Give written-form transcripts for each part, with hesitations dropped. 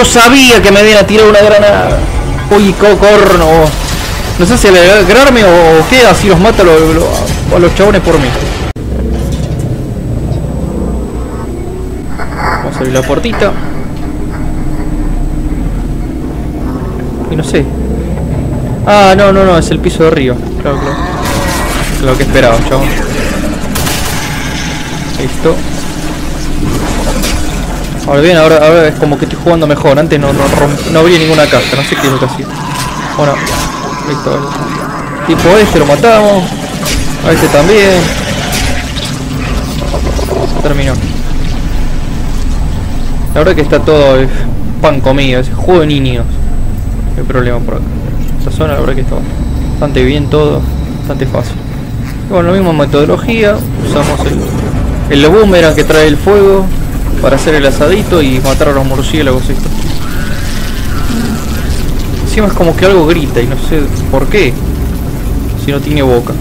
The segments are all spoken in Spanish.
Yo sabía que me habían tirado una granada. Uy, cocorno. No sé si alegrarme o qué, así los mato a los chabones por mí. Vamos a abrir la puertita. Y no sé. Ah, no, no, no, es el piso de arriba. Claro, claro. Es lo que esperaba, chabón. Listo. Ahora bien, ahora es como que estoy jugando mejor. Antes no abrí ninguna caja, no sé qué es lo que hacía. Bueno, listo. El tipo este lo matamos. A este también. Terminó. La verdad que está todo el pan comido, es juego de niños. No hay problema por acá. Esta zona la verdad que está bastante bien todo, bastante fácil. Y bueno, la misma metodología, usamos el boomerang que trae el fuego para hacer el asadito y matar a los murciélagos. Esto encima es como que algo grita y no sé por qué, si no tiene boca.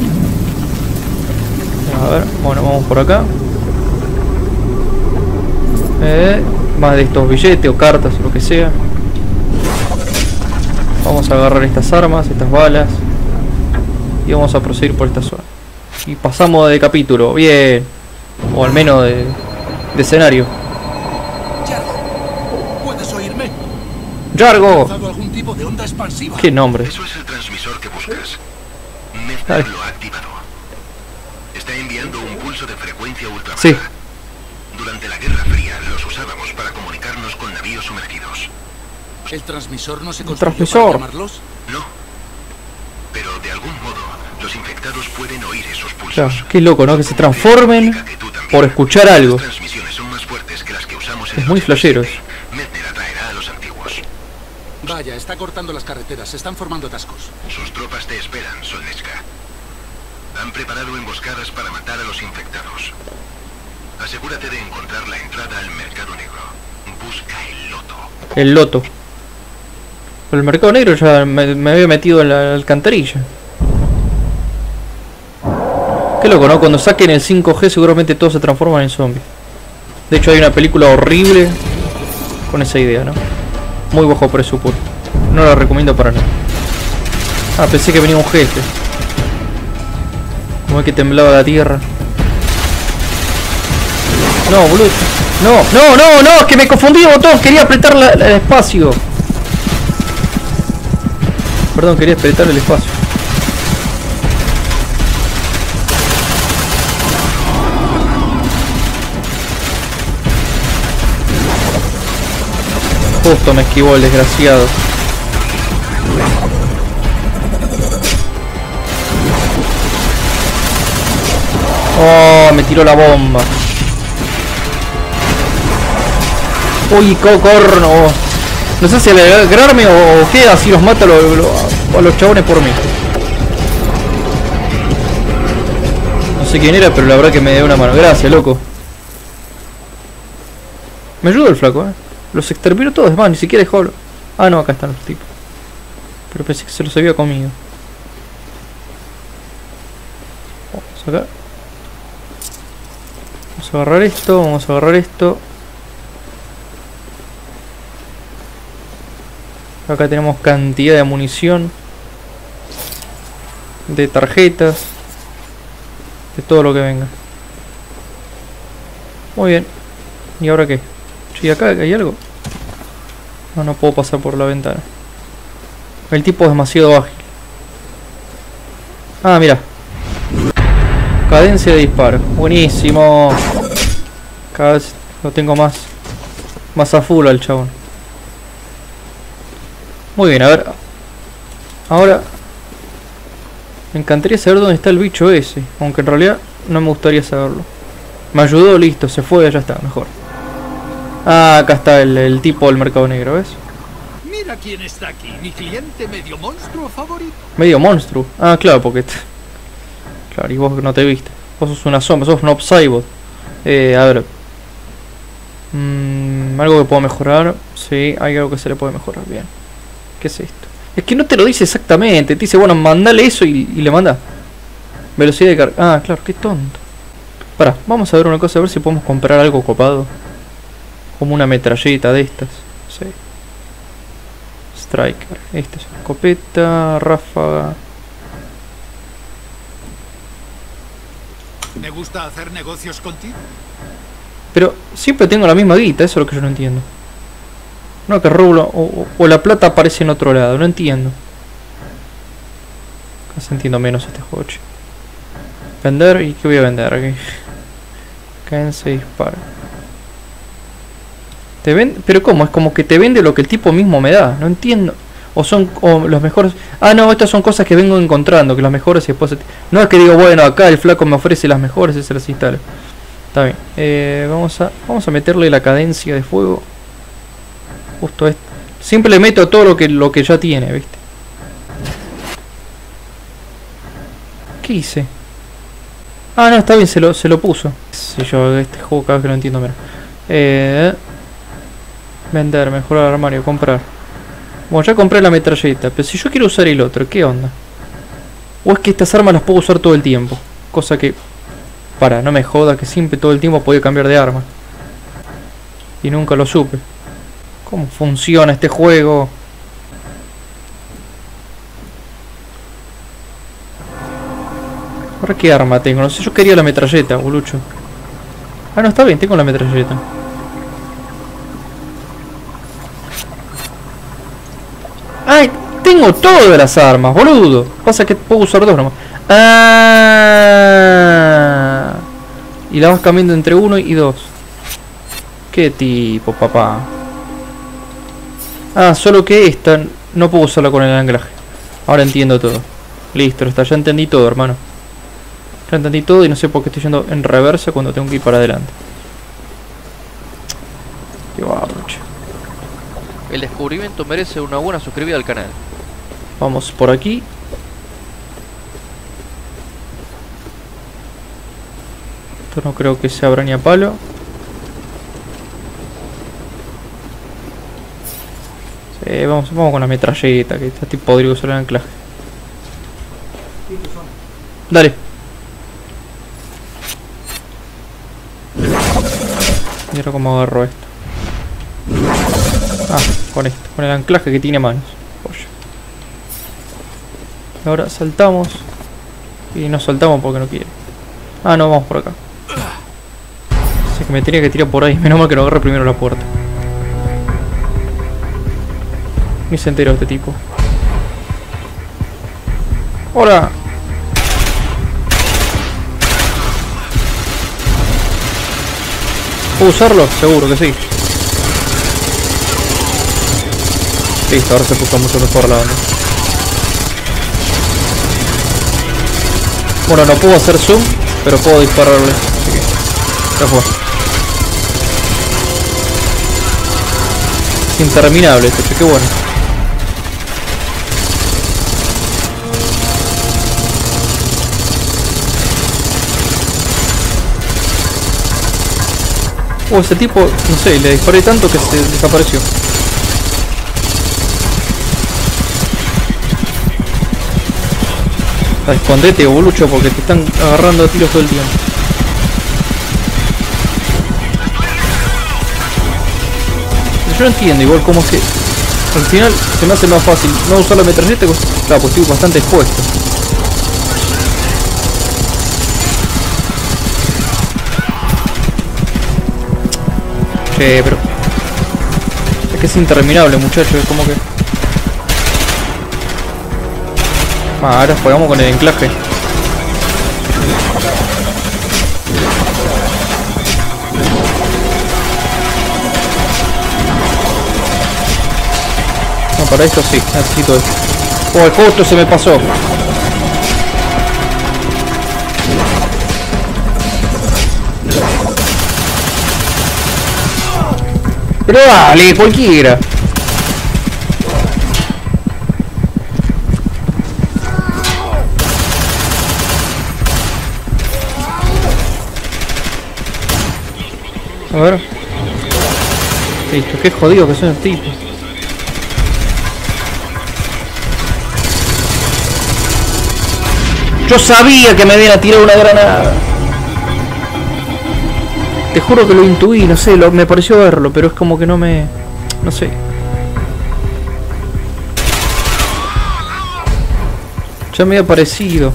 A ver, bueno, vamos por acá. Más de estos billetes o cartas o lo que sea. Vamos a agarrar estas armas, estas balas, y vamos a proseguir por esta zona. Y pasamos de capítulo, bien, o al menos de escenario. ¿Puedes oírme? ¡Yargo! ¿Algún tipo de onda expansiva? ¿Qué nombre? Eso es el transmisor que buscas. Mezcla lo activado. Está enviando un pulso de frecuencia ultra baja. Sí. Durante la Guerra Fría los usábamos para comunicarnos con navíos sumergidos. ¿El transmisor no se construyó para llamarlos? No. Pero de algún modo los infectados pueden oír esos pulsos. Claro, qué loco, ¿no? Que se transformen por escuchar algo. Las transmisiones son más fuertes que las que usamos en... Es muy flasheros. Medner atraerá a los antiguos. Vaya, está cortando las carreteras, se están formando atascos. Sus tropas te esperan, Solnesca. Han preparado emboscadas para matar a los infectados. Asegúrate de encontrar la entrada al mercado negro. Busca el loto. El loto. El mercado negro ya me había metido en la alcantarilla. Qué loco, ¿no? Cuando saquen el 5G seguramente todos se transforman en zombies. De hecho hay una película horrible con esa idea, ¿no? Muy bajo presupuesto. No la recomiendo para nada. Ah, pensé que venía un jefe. Como es que temblaba la tierra. No, boludo. No, no, no, no, es que me confundí el botón. Quería apretar el espacio. Perdón, quería apretar el espacio. Justo me esquivó el desgraciado. Oh, me tiró la bomba. Uy, cocorno. No sé si alegrarme o qué, así los mato a los chabones por mí. No sé quién era, pero la verdad que me dio una mano. Gracias, loco. Me ayudó el flaco, eh. Los exterminó todos, más, ni siquiera dejó... Ah, no, acá están los tipos. Pero pensé que se los había comido. Vamos acá. Vamos a agarrar esto, vamos a agarrar esto. Acá tenemos cantidad de munición, de tarjetas, de todo lo que venga. Muy bien. ¿Y ahora qué? ¿Y acá hay algo? No, no puedo pasar por la ventana. El tipo es demasiado ágil. Ah, mira. Cadencia de disparo. Buenísimo. Cada vez lo tengo más a full al chabón. Muy bien, a ver. Ahora me encantaría saber dónde está el bicho ese, aunque en realidad no me gustaría saberlo. Me ayudó, listo, se fue, ya está, mejor. Ah, acá está el tipo del mercado negro, ¿ves? Mira quién está aquí, mi cliente medio monstruo favorito. ¿Medio monstruo? Ah, claro, porque... Claro, y vos no te viste. Vos sos una sombra, sos un Psybot. A ver. Algo que puedo mejorar. Sí, hay algo que se le puede mejorar, bien. ¿Qué es esto? Es que no te lo dice exactamente. Te dice, bueno, mandale eso y le manda. Velocidad de carga. Ah, claro, qué tonto. Pará, vamos a ver una cosa, a ver si podemos comprar algo copado. Como una metralleta de estas. Sí. Striker. Esta es una escopeta, ráfaga. ¿Me gusta hacer negocios contigo? Pero siempre tengo la misma guita, eso es lo que yo no entiendo. No, que rublo o la plata aparece en otro lado, no entiendo. Casi entiendo menos este juego. Vender, ¿y qué voy a vender aquí? Caen 6 disparos. Te vende, pero ¿cómo? Es como que te vende lo que el tipo mismo me da, no entiendo. O son los mejores. Ah, no, estas son cosas que vengo encontrando, que las mejores y después. No es que digo, bueno, acá el flaco me ofrece las mejores y se las instala. Está bien. Vamos a meterle la cadencia de fuego. Justo esto. Siempre le meto todo lo que ya tiene, ¿viste? ¿Qué hice? Ah, no, está bien, se lo puso. Si yo este juego cada vez que lo entiendo menos. Vender, mejorar armario, comprar. Bueno, ya compré la metralleta, pero si yo quiero usar el otro, ¿qué onda? O es que estas armas las puedo usar todo el tiempo. Cosa que... Para, no me joda que siempre todo el tiempo podía cambiar de arma. Y nunca lo supe. ¿Cómo funciona este juego? ¿Ahora qué arma tengo? No sé, yo quería la metralleta, bolucho. Ah, no, está bien, tengo la metralleta. ¡Ay! Tengo todas las armas, boludo. Pasa que puedo usar dos nomás. ¡Ah! Y la vas cambiando entre uno y dos. ¿Qué tipo, papá? Ah, solo que esta no puedo usarla con el anclaje. Ahora entiendo todo. Listo, hasta ya entendí todo, hermano. Ya entendí todo y no sé por qué estoy yendo en reversa cuando tengo que ir para adelante. Qué barrocho. El descubrimiento merece una buena suscribida al canal. Vamos por aquí. Esto no creo que se abra ni a palo. Sí, vamos con la metralleta, que está tipo podrido usar el anclaje. Dale. Mira cómo agarro esto. Ah, con esto, con el anclaje que tiene manos. Oye. Ahora saltamos. Y no saltamos porque no quiere. Ah, no, vamos por acá. Así que me tenía que tirar por ahí. Menos mal que no agarré primero la puerta. Ni se enteró este tipo. ¡Hola! ¿Puedo usarlo? Seguro que sí. Listo, ahora se puso mucho mejor la onda. Bueno, no puedo hacer zoom, pero puedo dispararle. Así que, ya fue. Es interminable esto, che, qué bueno. Oh, ese tipo, no sé, le disparé tanto que se desapareció. Escondete, bolucho, porque te están agarrando a tiros todo el tiempo. Yo no entiendo igual cómo es que al final se me hace más fácil no usar la metralleta. Claro, pues estoy bastante expuesto. Che, pero es que es interminable, muchachos, es como que... Ah, ahora jugamos con el anclaje. No, para esto sí, necesito esto. Oh, el costo se me pasó. Pero dale, cualquiera. A ver. Listo, qué jodido que son los tipos. Yo sabía que me iban a tirar una granada. Te juro que lo intuí, no sé, me pareció verlo, pero es como que no sé. Ya me había parecido.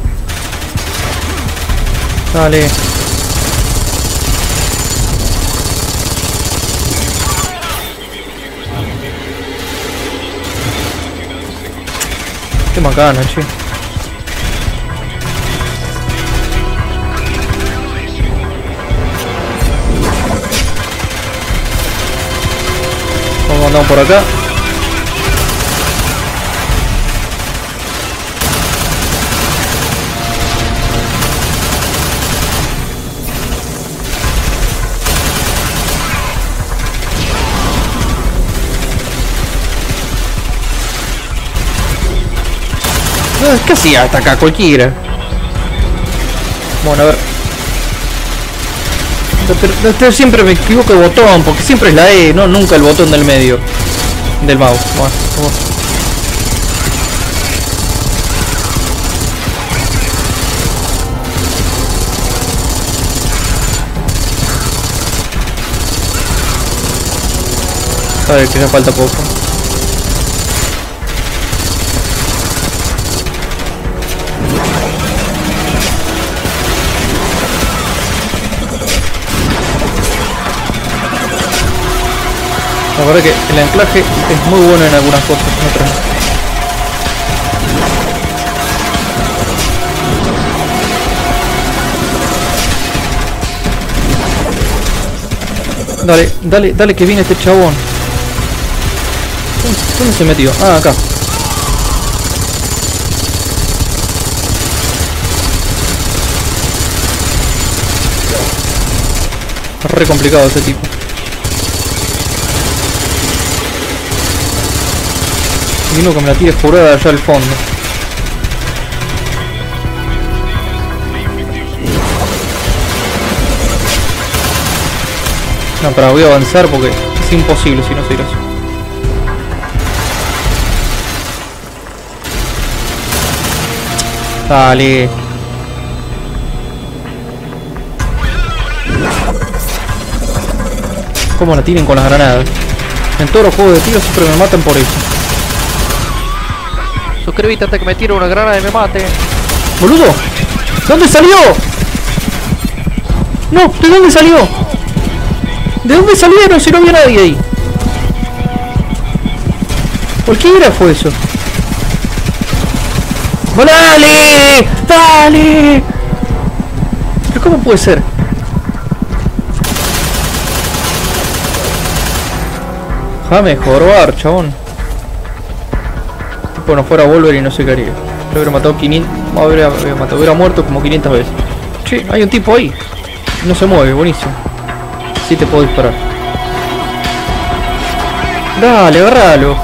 Dale. Qué macana, che. Vamos, andamos por acá. ¿Qué hacía hasta acá? Cualquiera. Bueno, a ver. Yo siempre me equivoco el botón, porque siempre es la E, no, nunca el botón del medio del mouse. Bueno, vamos. A ver, que ya falta poco. La verdad que el anclaje es muy bueno en algunas cosas, en otras no. Dale, dale, dale, que viene este chabón. ¿Dónde se metió? Ah, acá. Re complicado ese tipo. Vino que me la tire jurada allá al fondo. No, pero voy a avanzar porque es imposible si no se irá. Dale. ¿Cómo la tiren con las granadas? En todos los juegos de tiro siempre me matan por eso. Suscríbete hasta que me tire una granada y me mate. ¡Boludo! ¿Dónde salió? No, ¿de dónde salió? ¿De dónde salieron si no había nadie ahí? ¿Por qué era fue eso? ¡Bueno, dale! ¡Dale! ¿Pero cómo puede ser? Déjame jorobar, chabón. Bueno, fuera Wolverine y no sé qué haría. Yo hubiera matado 500... hubiera muerto como 500 veces. Che, hay un tipo ahí. No se mueve, buenísimo. Sí te puedo disparar. Dale, agarralo.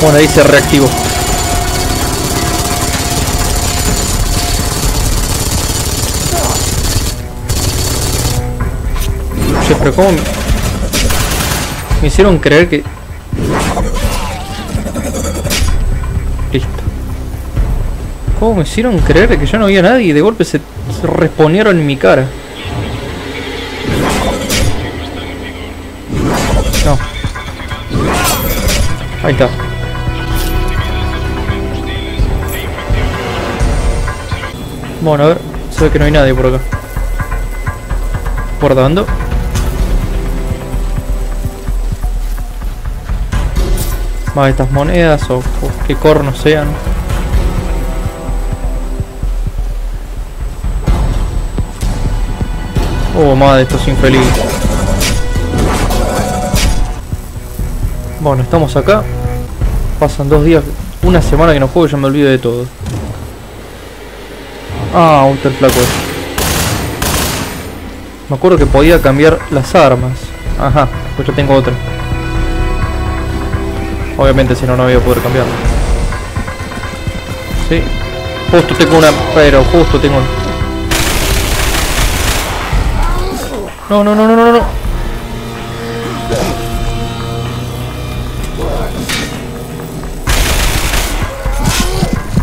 Bueno, ahí se reactivó. Che, pero cómo... Me hicieron creer que... Listo. ¿Cómo me hicieron creer que ya no había nadie y de golpe se respondieron en mi cara? No. Ahí está. Bueno, a ver. Se ve que no hay nadie por acá. Guardando. Más estas monedas o que cornos sean. Más de estos infelices. Bueno, estamos acá. Pasan 2 días, una semana que no juego y ya me olvido de todo. Ah, un tal flaco. Me acuerdo que podía cambiar las armas. Ajá, pues yo tengo otra. Obviamente si no, no voy a poder cambiarlo. Sí. Justo tengo una... Pero justo tengo una... No, no, no, no, no, no.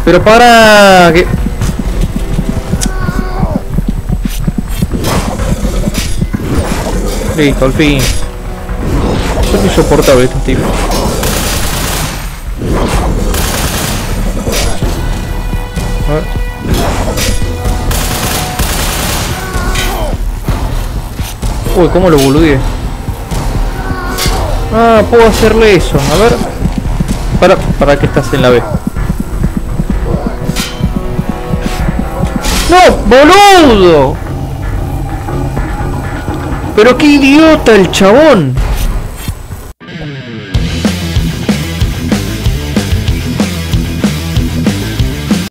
Pero para... que... Listo, al fin. Son insoportables estos tipos. Uy, cómo lo boludeé. Ah, puedo hacerle eso. A ver. Para que estás en la B. ¡No! ¡Boludo! Pero qué idiota el chabón.